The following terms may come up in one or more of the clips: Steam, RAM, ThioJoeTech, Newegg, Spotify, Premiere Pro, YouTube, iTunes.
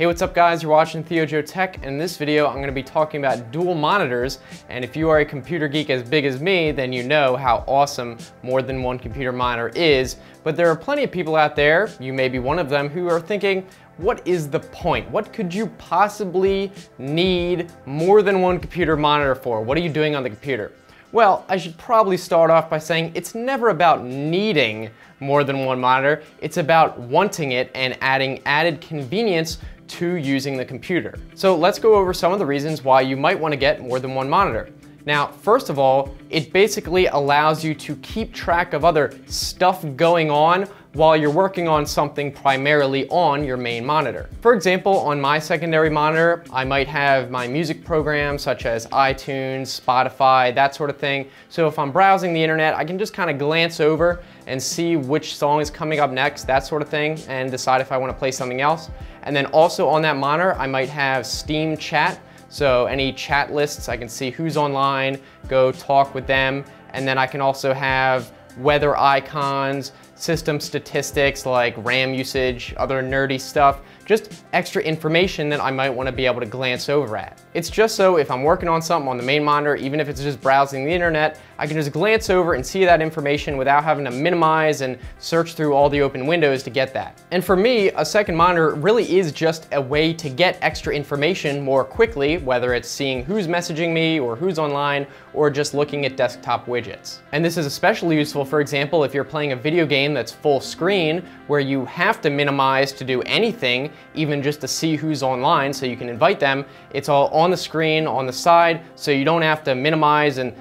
Hey, what's up guys? You're watching ThioJoeTech, and in this video I'm going to be talking about dual monitors, and if you are a computer geek as big as me, then you know how awesome more than one computer monitor is. But there are plenty of people out there, you may be one of them, who are thinking, what is the point? What could you possibly need more than one computer monitor for? What are you doing on the computer? Well, I should probably start off by saying it's never about needing more than one monitor, it's about wanting it and adding added convenience to using the computer. So let's go over some of the reasons why you might want to get more than one monitor. Now, first of all, it basically allows you to keep track of other stuff going on while you're working on something primarily on your main monitor. For example, on my secondary monitor, I might have my music programs such as iTunes, Spotify, that sort of thing. So if I'm browsing the internet, I can just kind of glance over and see which song is coming up next, that sort of thing, and decide if I want to play something else. And then also on that monitor, I might have Steam chat. So any chat lists, I can see who's online, go talk with them, and then I can also have weather icons, system statistics like RAM usage, other nerdy stuff, just extra information that I might want to be able to glance over at. It's just so if I'm working on something on the main monitor, even if it's just browsing the internet, I can just glance over and see that information without having to minimize and search through all the open windows to get that. And for me, a second monitor really is just a way to get extra information more quickly, whether it's seeing who's messaging me or who's online, or just looking at desktop widgets. And this is especially useful, for example, if you're playing a video game that's full screen where you have to minimize to do anything, even just to see who's online so you can invite them. It's all on the screen on the side, so you don't have to minimize, and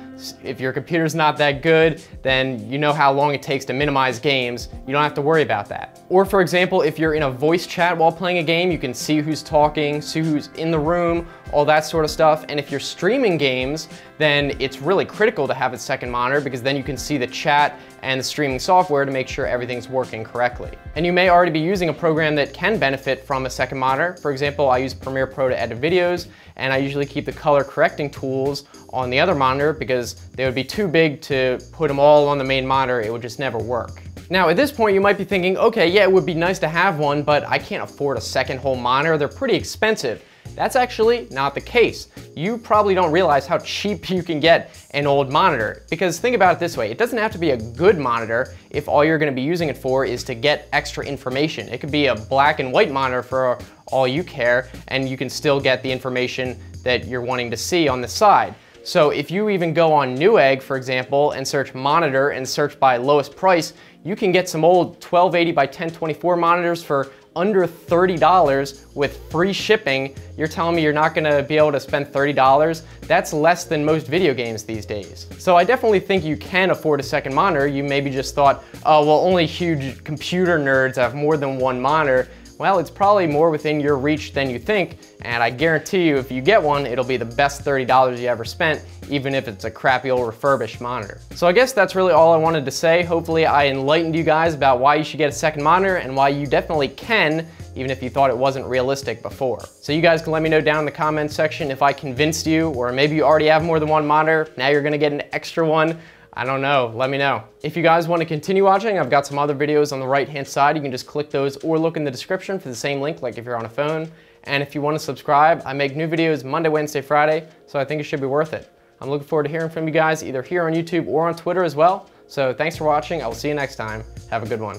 if your computer's not that good, then you know how long it takes to minimize games. You don't have to worry about that. Or for example, if you're in a voice chat while playing a game, you can see who's talking, see who's in the room, all that sort of stuff. And if you're streaming games, then it's really critical to have a second monitor, because then you can see the chat and the streaming software to make sure everything's working correctly. And you may already be using a program that can benefit from a second monitor. For example, I use Premiere Pro to edit videos, and I usually keep the color correcting tools on the other monitor because they would be too big to put them all on the main monitor. It would just never work. Now at this point you might be thinking, okay, yeah, it would be nice to have one, but I can't afford a second whole monitor. They're pretty expensive. That's actually not the case. You probably don't realize how cheap you can get an old monitor, because think about it this way, it doesn't have to be a good monitor if all you're going to be using it for is to get extra information. It could be a black and white monitor for all you care, and you can still get the information that you're wanting to see on the side. So if you even go on Newegg, for example, and search monitor and search by lowest price, you can get some old 1280 by 1024 monitors for under $30 with free shipping. You're telling me you're not gonna be able to spend $30? That's less than most video games these days. So I definitely think you can afford a second monitor. You maybe just thought, oh, well, only huge computer nerds have more than one monitor. Well, it's probably more within your reach than you think, and I guarantee you if you get one, it'll be the best $30 you ever spent, even if it's a crappy old refurbished monitor. So I guess that's really all I wanted to say. Hopefully I enlightened you guys about why you should get a second monitor and why you definitely can, even if you thought it wasn't realistic before. So you guys can let me know down in the comments section if I convinced you, or maybe you already have more than one monitor, now you're gonna get an extra one. I don't know, let me know. If you guys want to continue watching, I've got some other videos on the right-hand side. You can just click those or look in the description for the same link, like if you're on a phone. And if you want to subscribe, I make new videos Monday, Wednesday, Friday, so I think it should be worth it. I'm looking forward to hearing from you guys either here on YouTube or on Twitter as well. So thanks for watching. I will see you next time. Have a good one.